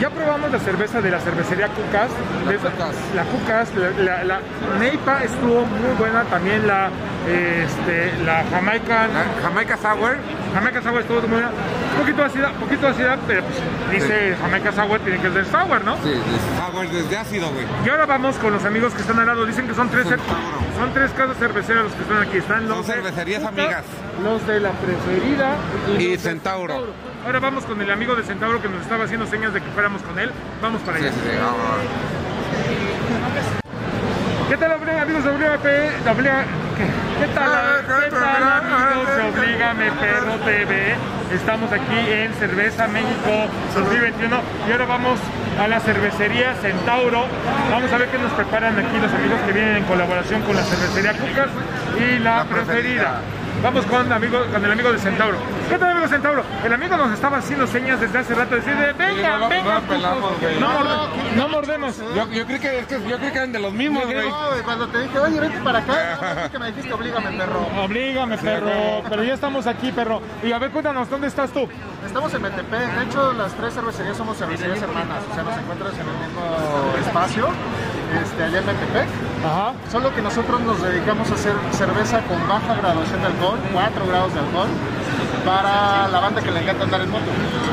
Ya probamos la cerveza de la cervecería Cucas. La Neipa estuvo muy buena, también la Jamaica. Jamaica Sour estuvo muy buena. Un poquito ácida, pero pues, dice sí. Jamaica Sour, tiene que ser sour, ¿no? Sí, sour desde ácido, güey. Y ahora vamos con los amigos que están al lado. Dicen que son tres casas cerveceras los que están aquí. Son cervecerías amigas. Los de La Preferida y Centauro. Ahora vamos con el amigo de Centauro que nos estaba haciendo señas de que fuéramos con él. Vamos para allá. ¿Qué tal, amigos de Oblígame Perro TV? Estamos aquí en Cerveza México 2021 y ahora vamos a la cervecería Centauro. Vamos a ver qué nos preparan aquí los amigos que vienen en colaboración con la cervecería Cucas y La Preferida. Vamos con el amigo de Centauro. ¿Qué tal, amigo Centauro? El amigo nos estaba haciendo señas desde hace rato. Decir, venga, no, venga. No mordemos. Yo creo que eran de los mismos, güey. No, cuando te dije, oye, vente para acá, que me dijiste, oblígame, perro. Oblígame, perro. Pero ya estamos aquí, perro. Y a ver, cuéntanos, ¿dónde estás tú? Estamos en MTP. De hecho, las tres cervecerías somos cervecerías hermanas. O sea, nos encuentras en el mismo espacio. Allá en Metepec. Ajá. Solo que nosotros nos dedicamos a hacer cerveza con baja graduación de alcohol, 4 grados de alcohol, para la banda que le encanta andar en moto.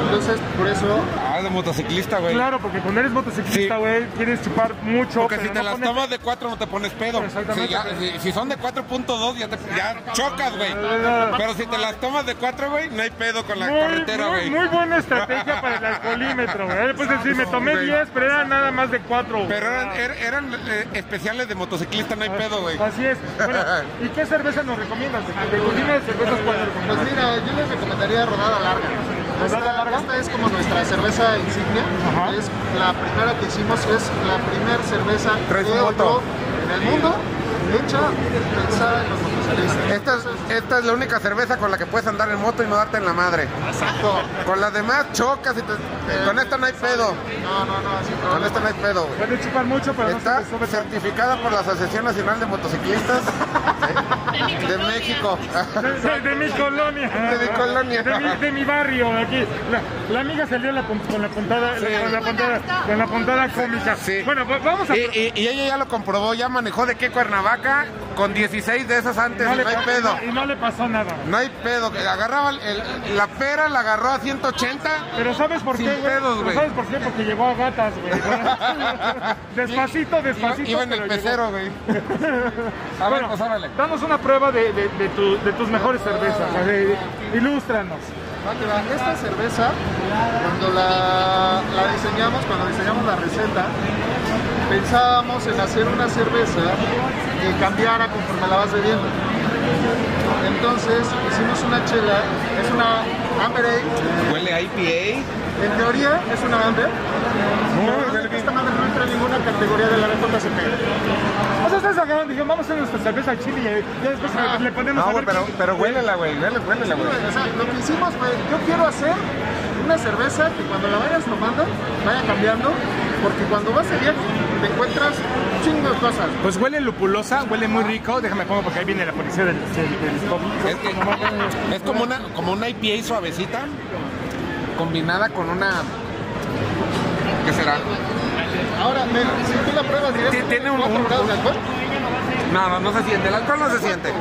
Entonces, por eso... Ah, de motociclista, güey. Claro, porque cuando eres motociclista, güey, quieres chupar mucho. Porque si te las tomas de 4 no te pones pedo. Exactamente. Si son de 4.2 ya chocas, güey. Pero si te las tomas de 4, güey, no hay pedo con la carretera, güey. Muy buena estrategia para el alcoholímetro, güey. Pues decir, me tomé 10, pero eran nada más de 4. Pero eran especiales de motociclista, no hay pedo, güey. Así es. Bueno, ¿y qué cerveza nos recomiendas? ¿De cocina de cervezas cuál recomiendas? Pues mira, yo les recomendaría Rodada Larga. Esta es como nuestra cerveza insignia. Ajá. Es la primera que hicimos, es la primera cerveza en el mundo hecha pensada en los motociclistas. Esta es la única cerveza con la que puedes andar en moto y no darte en la madre. Exacto. Con las demás chocas y con esta no hay pedo. No. Con esta no hay pedo, güey. Puedes chupar mucho, pero está certificada por la Asociación Nacional de Motociclistas. De México. De mi colonia. De mi barrio, aquí. La amiga salió con la puntada, sí. con la puntada cómica. Sí. Bueno, pues vamos a... Y ella ya lo comprobó, ya manejó de qué Cuernavaca con 16 de esas antes, no hay pedo. Y no le pasó nada. No hay pedo, agarraba la pera, la agarró a 180. Pero ¿sabes por qué? ¿Sabes por qué? Porque llegó a gatas, güey. Despacito. Iba en el pecero, güey. A ver, pues órale. Danos una prueba de tus mejores cervezas. Ilústranos. Esta cerveza, cuando la diseñamos, la receta, pensábamos en hacer una cerveza que cambiara conforme la vas bebiendo. Entonces hicimos una chela, es una Amber Ale. Huele a IPA. En teoría es una Amber. Pero esta madre no entra en ninguna categoría de la venta ATP. O sea, ustedes agarraron, dijeron, vamos a hacer nuestra cerveza al chile y ya después le ponemos a ver. Pero huélela, güey, huélela, güey. O sea, lo que hicimos, güey, yo quiero hacer una cerveza que cuando la vayas tomando, vaya cambiando, porque cuando vas a viaje te encuentras chingos cosas. Pues huele lupulosa, huele muy rico. Déjame pongo porque ahí viene la policía del COVID. Es como una IPA suavecita, combinada con una... ¿Qué será? Ahora, si tú la pruebas directamente... ¿Tiene un grado de alcohol? No se siente, el alcohol no se siente.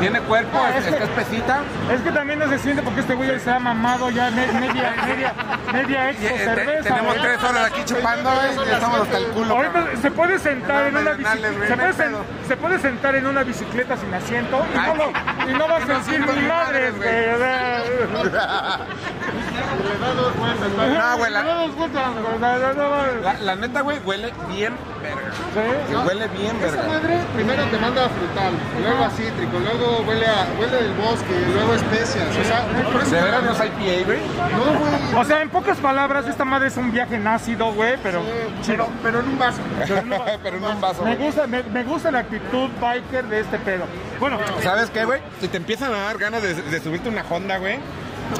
Tiene cuerpo, está espesita. Es que también no se siente porque este güey se ha mamado ya media expo cerveza. Tenemos 3 horas aquí chupando, estamos hasta el culo. Ahorita se puede sentar en una bicicleta sin asiento y no va a sentir ni madres, güey. La neta, güey, huele bien verga. Sí, huele bien verga. Esa madre primero te manda a frutal, luego a cítrico, luego huele del bosque, luego especias. O sea, ¿de veras no es IPA, güey? No, güey. O sea, en pocas palabras, esta madre es un viaje en ácido, güey, pero... Sí, pero en un vaso. Pero en un vaso. Me gusta la actitud biker de este pedo. Bueno, ¿sabes qué, güey? Si te empiezan a dar ganas de subirte una Honda, güey,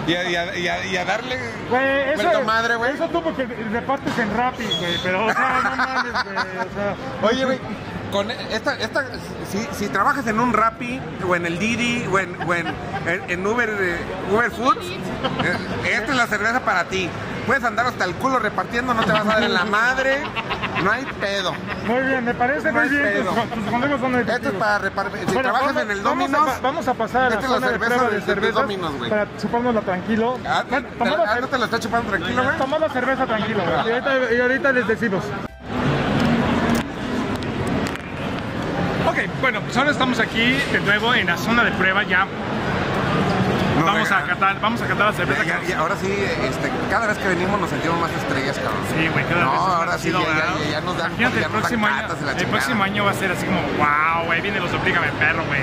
y a darle vuelta madre, güey. Eso tú porque repartes en Rappi, güey, pero o sea, no mames, güey. O sea. Oye, güey, con esta si trabajas en un Rappi o en el Didi o en Uber Foods, esta es la cerveza para ti. Puedes andar hasta el culo repartiendo, no te vas a dar en la madre. No hay pedo. Muy bien, me parece muy bien. Tus consejos son efectivos. Esto es para repartir. Si trabajas en el Dominos, vamos a pasar. Esta es la cerveza del Dominos, güey. Para chupárnosla tranquilo. Ah, no te la está chupando tranquilo, güey. Tomamos la cerveza tranquilo, güey. Y ahorita les decimos. Ok, bueno, pues ahora estamos aquí de nuevo en la zona de prueba ya. Vamos a catar la cerveza. Y ahora sí, cada vez que venimos nos sentimos más estrellas, cabrón. Sí, güey, cada vez. No, ahora sí, ya nos dan catas de la chingada. El próximo año va a ser así como, wow, güey, vienen los Oblígame Perro, güey.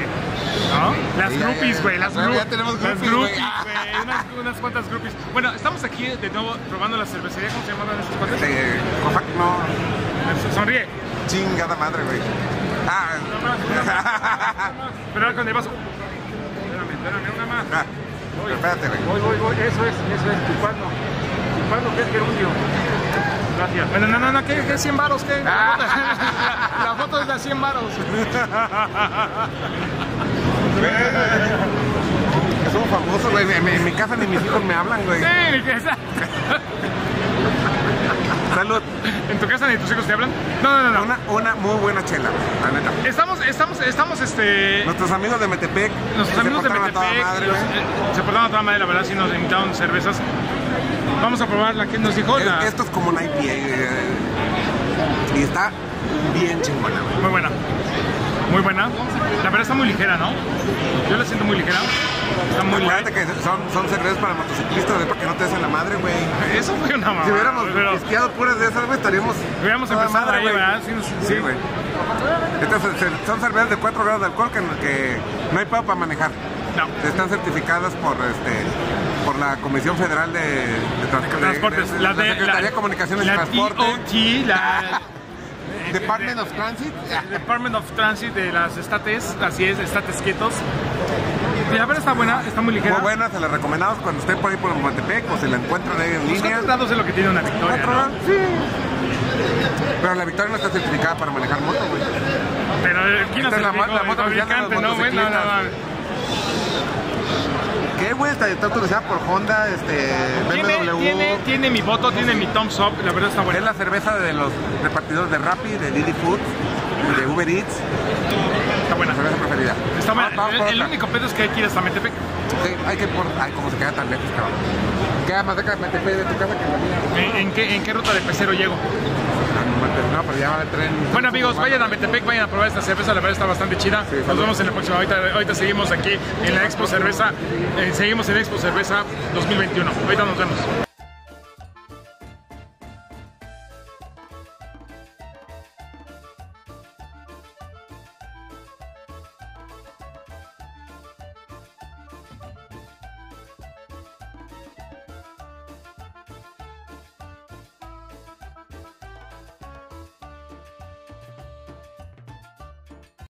¿No? Las groupies, güey, las groupies. Ya tenemos groupies, güey. Unas cuantas groupies. Bueno, estamos aquí de nuevo probando la cervecería. ¿Cómo se llaman esas cuantas? No. Sonríe. Chingada madre, güey. Ah. Pero con el vaso. Espérame, una más. Voy, espérate, güey. Voy, eso es, chupando, que es gerundio. Gracias. Bueno, no, que 100 varos, que. Ah. La foto es de 100 varos. Es un famoso, güey. En mi casa ni mis hijos me hablan, güey. Sí, exacto. Salud. ¿En tu casa ni tus hijos te hablan? No. Una muy buena chela, la neta. Estamos. Nuestros amigos de Metepec. Se portaron a toda madre, la verdad, sí nos invitaron cervezas. Vamos a probar la que nos dijo. Esto es como una IPA. Y está bien chingona. Muy buena. La verdad está muy ligera, ¿no? Yo la siento muy ligera. Acuérdate que son cervezas para motociclistas, güey, para que no te des la madre, güey. Eso fue una mamada. Si hubiéramos pisqueado puras de esas, güey, estaríamos... Hubiéramos empezado madre, ahí, güey. ¿Verdad? Sí, güey. Son cervezas de 4 grados de alcohol que no hay pedo para manejar. No. Están certificadas por la Comisión Federal de Transportes. La Secretaría de Comunicaciones y Transportes. Department of Transit de las estates, así es, estates quietos. La verdad está buena, está muy ligera. Muy buena, se la recomendamos cuando estén por ahí por Metepec o se la encuentran ahí en línea. ¿Cuántos grados es lo que tiene una Victoria? ¿No? Sí. Pero la Victoria no está certificada para manejar moto, güey. Pero aquí no está la moto fabricante, ¿no, güey? ¿Qué, güey? Está autorizada por Honda, BMW. Tiene mi voto, tiene mi thumbs up, la verdad está buena. Es la cerveza de los repartidores de Rappi, de Didi Foods, de Uber Eats. Está buena. Cerveza preferida. Está buena. El único pedo es que hay que ir hasta Metepec. Sí, hay que ir por... Ay, como se queda tan lejos, cabrón. Queda más cerca de Metepec de tu casa que la mía. ¿En qué ruta de pecero llego? No, pero ya va el tren. Bueno, amigos, vayan a Metepec, vayan a probar esta cerveza, la verdad está bastante chida. Sí, nos vemos en la próxima. Ahorita seguimos aquí en la Expo Cerveza 2021. Ahorita nos vemos.